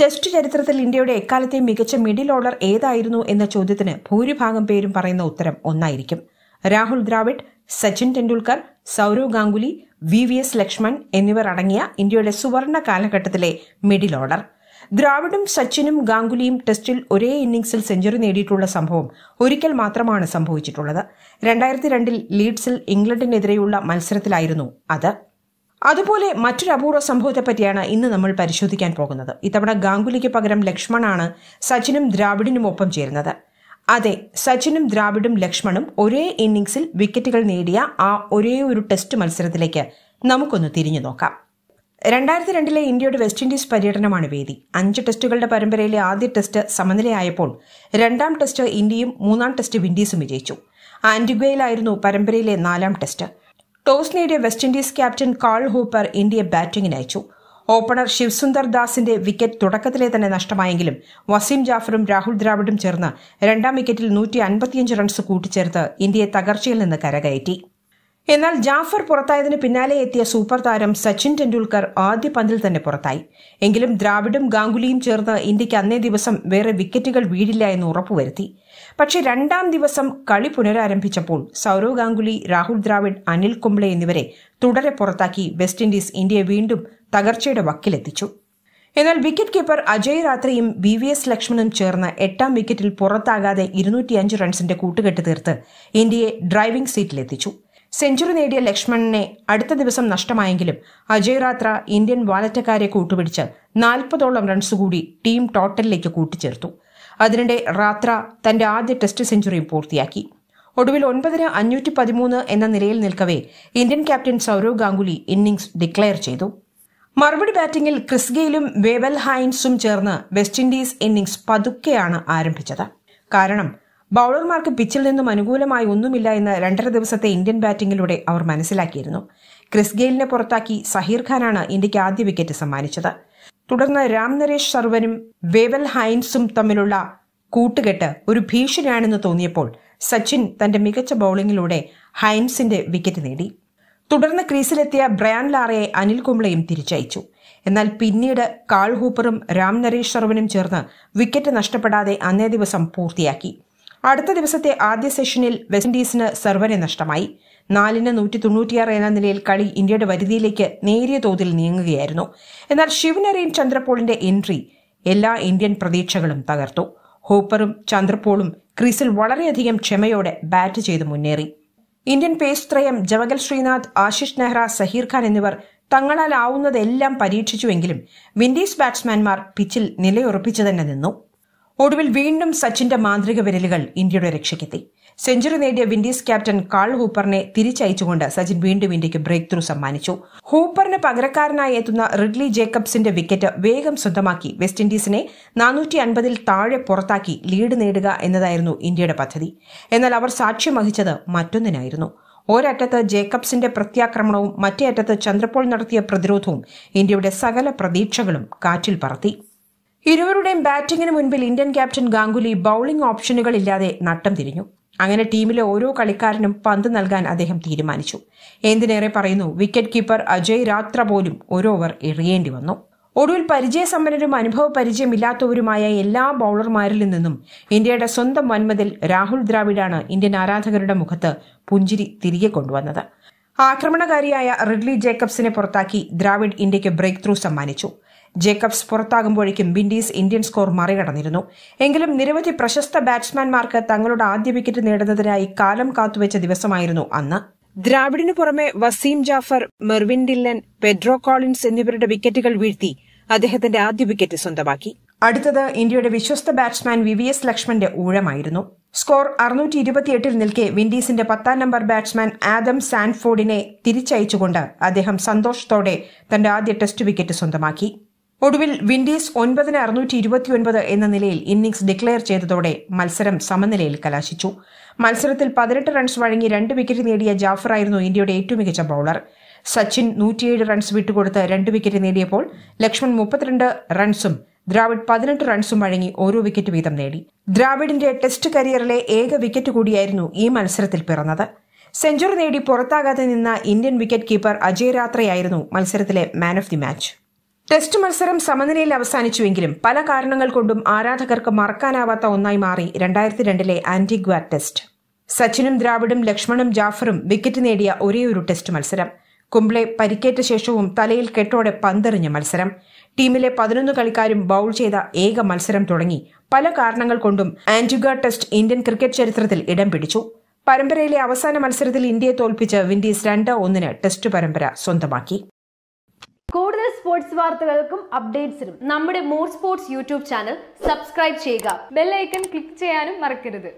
Test ചരിത്രത്തിൽ ഇന്ത്യയുടെ എക്കാലത്തെ മികച്ച മിഡിൽ ഓർഡർ ഏതായിരുന്നു എന്ന ചോദ്യത്തിന് ഭൂരിഭാഗം പേരും പറയുന്ന ഉത്തരം ഒന്നായിരിക്കും. രാഹുൽ ദ്രാവിഡ്, സച്ചിൻ ടെണ്ടുൽക്കർ, സൗരവ് ഗാംഗുലി, വിവിഎസ് ലക്ഷ്മൺ എന്നിവർ അടങ്ങിയ ഇന്ത്യയുടെ സുവർണ കാലഘട്ടത്തിലെ മിഡിൽ ഓർഡർ. ദ്രാവിഡും സച്ചിനും ഗാംഗുലിയും ടെസ്റ്റിൽ ഒരേ ഇന്നിംഗ്സിൽ സെഞ്ചുറി നേടിയിട്ടുള്ള സംഭവം ഒരിക്കൽ മാത്രമാണ് സംഭവിച്ചിട്ടുള്ളത്. 2002 ലീഡ്സിൽ ഇംഗ്ലണ്ടിനെതിരെയുള്ള മത്സരത്തിലായിരുന്നു അത്. അതുപോലെ മറ്റൊരു അപൂർവ സംഭവത്തെപ്പറ്റിയാണ് ഇന്ന് നമ്മൾ പരിശോധിക്കാൻ പോകുന്നത്. ഇത്തവണ ഗാംഗുലിക്ക് പകരം ലക്ഷ്മണാണ് സച്ചിനും ദ്രാവിഡിനുമൊപ്പം ചേരുന്നത്. അതെ, സച്ചിനും ദ്രാവിഡും ലക്ഷ്മണും ഒരേ ഇന്നിംഗ്സിൽ വിക്കറ്റുകൾ നേടിയ ആ ഒരേ ഒരു ടെസ്റ്റ് മത്സരത്തിലേക്ക് നമുക്കൊന്ന് തിരിഞ്ഞു നോക്കാം. 2002 ഇന്ത്യയുടെ വെസ്റ്റ് ഇൻഡീസ് പര്യടനമാണ് വേദി. 5 ടെസ്റ്റുകളുടെ പരമ്പരയിലെ ആദ്യ ടെസ്റ്റ് സമനിലയായപ്പോൾ രണ്ടാം ടെസ്റ്റ് ഇന്ത്യയും മൂന്നാം ടെസ്റ്റ് വിൻഡീസും വിജയിച്ചു. ആന്റിഗ്വയിലായിരുന്നു പരമ്പരയിലെ 4-ാം ടെസ്റ്റ്. ടോസ് നേടിയ West Indies captain Carl Hooper ഇന്ത്യയെ ബാറ്റിംഗിന് അയച്ചു. ഓപ്പണർ ശിവ് സുന്ദർ ദാസിന്റെ വിക്കറ്റ് തുടക്കത്തിലെ തന്നെ നഷ്ടമായെങ്കിലും വസീം ജാഫറും രാഹുൽ ദ്രാവിഡും ചേർന്ന് രണ്ടാം വിക്കറ്റിൽ 155 റൺസ് കൂട്ടിച്ചേർത്ത് ഇന്ത്യയെ തകർച്ചയിൽ നിന്ന് കരകയറ്റി. എന്നാൽ ജാഫർ പുറത്തായതിന് പിന്നാലെ എത്തിയ സൂപ്പർ താരം സച്ചിൻ ടെണ്ടുൽക്കർ ആദ്യ പന്തിൽ തന്നെ പുറത്തായി. എങ്കിലും ദ്രാവിഡും ഗാംഗുലിയും ചേർന്ന് ഇന്ത്യക്ക് അന്നേ ദിവസം വേറെ വിക്കറ്റുകൾ വീഴില്ല എന്ന് ഉറപ്പുവരുത്തി. പക്ഷേ രണ്ടാം ദിവസം കളി പുനരാരംഭിച്ചപ്പോൾ സൗരവ് ഗാംഗുലി, രാഹുൽ ദ്രാവിഡ്, അനിൽ കുംബ്ലെ എന്നിവരെ തുടരെ പുറത്താക്കി വെസ്റ്റ് ഇൻഡീസ് ഇന്ത്യയെ വീണ്ടും തകർച്ചയുടെ വക്കിലെത്തിച്ചു. എന്നാൽ വിക്കറ്റ് കീപ്പർ അജയ് രാത്രയും വിവിഎസ് ലക്ഷ്മണും ചേർന്ന് 8-ാം വിക്കറ്റിൽ പുറത്താകാതെ 205 റൺസിന്റെ കൂട്ടുകെട്ട് തീർത്ത് ഇന്ത്യയെ ഡ്രൈവിംഗ് സീറ്റിലെത്തിച്ചു. സെഞ്ചുറി നേടിയ ലക്ഷ്മണനെ അടുത്ത ദിവസം നഷ്ടമായെങ്കിലും അജയ് റാത്ര ഇന്ത്യൻ വാലറ്റക്കാരെ കൂട്ടുപിടിച്ച് 40ഓളം റൺസ് കൂടി ടീം ടോട്ടലിലേക്ക് കൂട്ടിച്ചേർത്തു. അതിനിടെ റാത്ര തന്റെ ആദ്യ ടെസ്റ്റ് സെഞ്ചുറിയും പൂർത്തിയാക്കി. ഒടുവിൽ 9/513 എന്ന നിലയിൽ നിൽക്കവേ Indian captain Sourav Ganguly innings declare ചെയ്തു. മറുപടി ബാറ്റിംഗിൽ ക്രിസ് ഗെയിലും വേവൽ ഹൈൻസും ചേർന്ന് വെസ്റ്റ് ഇൻഡീസ് ഇന്നിംഗ്സ് പതുക്കെയാണ് ആരംഭിച്ചത്. കാരണം ബൌളർമാർക്ക് പിച്ചിൽ നിന്നും അനുകൂലമായി ഒന്നുമില്ല എന്ന് 2.5 ദിവസത്തെ ഇന്ത്യൻ ബാറ്റിംഗിലൂടെ അവർ മനസ്സിലാക്കിയിരുന്നു. ക്രിസ് ഗെയിലിനെ പുറത്താക്കി സഹീർ ഖാനാണ് ഇന്ത്യക്ക് ആദ്യ വിക്കറ്റ് സമ്മാനിച്ചത്. തുടർന്ന് രാംനരേഷ് സർവനും വേവൽ ഹൈൻസും തമ്മിലുള്ള കൂട്ടുകെട്ട് ഒരു ഭീഷണിയാണെന്ന് തോന്നിയപ്പോൾ സച്ചിൻ തന്റെ മികച്ച ബൌളിംഗിലൂടെ ഹൈൻസിന്റെ വിക്കറ്റ് നേടി. തുടർന്ന് ക്രീസിലെത്തിയ ബ്രയാൻ ലാറയെ അനിൽ കുംബ്ലെയും തിരിച്ചയച്ചു. എന്നാൽ പിന്നീട് കാൾ ഹൂപ്പറും രാംനരേഷ് സർവനും ചേർന്ന് വിക്കറ്റ് നഷ്ടപ്പെടാതെ അന്നേ ദിവസം പൂർത്തിയാക്കി. അടുത്ത ദിവസത്തെ ആദ്യ സെഷനിൽ വെസ്റ്റ് ഇൻഡീസിന് സർവനെ നഷ്ടമായി. 4/196 എന്ന നിലയിൽ കളി ഇന്ത്യയുടെ വരുതിയിലേക്ക് നേരിയ തോതിൽ നീങ്ങുകയായിരുന്നു. എന്നാൽ ശിവ്നരീൻ ചന്ദ്രപോളിന്റെ എൻട്രി എല്ലാ ഇന്ത്യൻ പ്രതീക്ഷകളും തകർത്തു. ഹൂപ്പറും ചന്ദ്രപോളും ക്രീസിൽ വളരെയധികം ക്ഷമയോടെ ബാറ്റ് ചെയ്ത് മുന്നേറി. ഇന്ത്യൻ പേസ് ത്രയം ജവഗൽ ശ്രീനാഥ്, ആശിഷ് നെഹ്റ, സഹീർ ഖാൻ എന്നിവർ തങ്ങളാലാവുന്നതെല്ലാം പരീക്ഷിച്ചുവെങ്കിലും വിൻഡീസ് ബാറ്റ്സ്മാൻമാർ പിച്ചിൽ നിലയുറപ്പിച്ചു തന്നെ നിന്നു. ഒടുവിൽ വീണ്ടും സച്ചിന്റെ മാന്ത്രിക വിരലുകൾ ഇന്ത്യയുടെ രക്ഷയ്ക്കെത്തി. സെഞ്ചുറി നേടിയ വിൻഡീസ് ക്യാപ്റ്റൻ കാൾ ഹൂപ്പറിനെ തിരിച്ചയച്ചുകൊണ്ട് സച്ചിൻ വീണ്ടും ഇന്ത്യക്ക് ബ്രേക്ക് ത്രൂ സമ്മാനിച്ചു. ഹൂപ്പറിന് പകരക്കാരനായി എത്തുന്ന റിഡ്ലി ജേക്കബ്സിന്റെ വിക്കറ്റ് വേഗം സ്വന്തമാക്കി വെസ്റ്റ് ഇൻഡീസിനെ 450 താഴെ പുറത്താക്കി ലീഡ് നേടുക എന്നതായിരുന്നു ഇന്ത്യയുടെ പദ്ധതി. എന്നാൽ അവർ സാക്ഷ്യം വഹിച്ചത് മറ്റൊന്നിനായിരുന്നു. ഒരറ്റത്ത് ജേക്കബ്സിന്റെ പ്രത്യാക്രമണവും മറ്റേ അറ്റത്ത് ചന്ദ്രപോൾ നടത്തിയ പ്രതിരോധവും ഇന്ത്യയുടെ സകല പ്രതീക്ഷകളും കാറ്റിൽ പറത്തി. ഇരുവരുടെയും ബാറ്റിംഗിന് മുൻപിൽ ഇന്ത്യൻ ക്യാപ്റ്റൻ ഗാംഗുലി ബൌളിംഗ് ഓപ്ഷനുകളില്ലാതെ നട്ടം തിരിഞ്ഞു. അങ്ങനെ ടീമിലെ ഓരോ കളിക്കാരനും പന്ത് നൽകാൻ അദ്ദേഹം തീരുമാനിച്ചു. എന്തിനേറെ പറയുന്നു, വിക്കറ്റ് കീപ്പർ അജയ് രാത്ര പോലും ഒരു ഓവർ എറിയേണ്ടി വന്നു. ഒടുവിൽ പരിചയസമ്പന്നരും അനുഭവപരിചയമില്ലാത്തവരുമായ എല്ലാ ബൌളർമാരിൽ നിന്നും ഇന്ത്യയുടെ സ്വന്തം വൻമതിൽ രാഹുൽ ദ്രാവിഡാണ് ഇന്ത്യൻ ആരാധകരുടെ മുഖത്ത് പുഞ്ചിരി തിരികെ കൊണ്ടുവന്നത്. ആക്രമണകാരിയായ റിഡ്ലി ജേക്കബ്സിനെ പുറത്താക്കി ദ്രാവിഡ് ഇന്ത്യക്ക് ബ്രേക്ക് ത്രൂ സമ്മാനിച്ചു. ജേക്കബ്സ് പുറത്താകുമ്പോഴേക്കും വിൻഡീസ് ഇന്ത്യൻ സ്കോർ മറികടന്നിരുന്നു. എങ്കിലും നിരവധി പ്രശസ്ത ബാറ്റ്സ്മാൻമാർക്ക് തങ്ങളുടെ ആദ്യ വിക്കറ്റ് നേടുന്നതിനായി കാലം കാത്തുവെച്ച ദിവസമായിരുന്നു അന്ന്. ദ്രാവിഡിനു പുറമെ Wasim Jaffer, Mervyn Dillon, Pedro Collins എന്നിവരുടെ വിക്കറ്റുകൾ വീഴ്ത്തി അദ്ദേഹത്തിന്റെ ആദ്യ വിക്കറ്റ് സ്വന്തമാക്കി. അടുത്തത് ഇന്ത്യയുടെ വിശ്വസ്ത ബാറ്റ്സ്മാൻ വിവിഎസ് ലക്ഷ്മന്റെ ഊഴമായിരുന്നു. സ്കോർ 628 നിൽക്കെ വിൻഡീസിന്റെ 10-ാം നമ്പർ ബാറ്റ്സ്മാൻ ആദം സാൻഫോർഡിനെ തിരിച്ചയച്ചുകൊണ്ട് അദ്ദേഹം സന്തോഷത്തോടെ തന്റെ ആദ്യ ടെസ്റ്റ് വിക്കറ്റ് സ്വന്തമാക്കി. ഒടുവിൽ വിൻഡീസ് 9/629 എന്ന നിലയിൽ ഇന്നിംഗ്സ് ഡിക്ലെയർ ചെയ്തതോടെ മത്സരം സമനിലയിൽ കലാശിച്ചു. മത്സരത്തിൽ 18 റൺസ് വഴങ്ങി 2 വിക്കറ്റ് നേടിയ ജാഫറായിരുന്നു ഇന്ത്യയുടെ ഏറ്റവും മികച്ച ബൌളർ. സച്ചിൻ 107 റൺസ് വിട്ടുകൊടുത്ത് 2 വിക്കറ്റ് നേടിയപ്പോൾ ലക്ഷ്മൺ 32 റൺസും ദ്രാവിഡ് 18 റൺസും വഴങ്ങി ഓരോ വിക്കറ്റ് വീതം നേടി. ദ്രാവിഡിന്റെ ടെസ്റ്റ് കരിയറിലെ ഏക വിക്കറ്റ് കൂടിയായിരുന്നു ഈ മത്സരത്തിൽ പിറന്നത്. സെഞ്ചുറി നേടി പുറത്താകാതെ നിന്ന ഇന്ത്യൻ വിക്കറ്റ് കീപ്പർ അജയ് രാത്രയായിരുന്നു മത്സരത്തിലെ man of the match. Test മത്സരം സമനിലയിൽ അവസാനിച്ചുവെങ്കിലും പല കാരണങ്ങൾ കൊണ്ടും ആരാധകർക്ക് മറക്കാനാവാത്ത ഒന്നായി മാറി 2002 ആന്റിഗ്വ ടെസ്റ്റ്. സച്ചിനും ദ്രാവിഡും ലക്ഷ്മണും ജാഫറും വിക്കറ്റ് നേടിയ ഒരേയൊരു ടെസ്റ്റ് മത്സരം. കുംബ്ലെ പരിക്കേറ്റ ശേഷവും തലയിൽ കെട്ടോടെ പന്തെറിഞ്ഞ മത്സരം. ടീമിലെ 11 കളിക്കാരും ബൌൾ ചെയ്ത ഏക മത്സരം തുടങ്ങി പല കാരണങ്ങൾ കൊണ്ടും ആന്റിഗ്വ ടെസ്റ്റ് ഇന്ത്യൻ ക്രിക്കറ്റ് ചരിത്രത്തിൽ ഇടം പിടിച്ചു. പരമ്പരയിലെ അവസാന മത്സരത്തിൽ ഇന്ത്യയെ തോൽപ്പിച്ച് വിൻഡീസ് 2-1 ടെസ്റ്റ് പരമ്പര സ്വന്തമാക്കി. കൂടുതൽ സ്പോർട്സ് വാർത്തകൾക്കും അപ്ഡേറ്റ്സിനും നമ്മുടെ more sports YouTube channel subscribe ചെയ്യുക. ബെൽ ഐക്കൺ ക്ലിക്ക് ചെയ്യാനും മറക്കരുത്.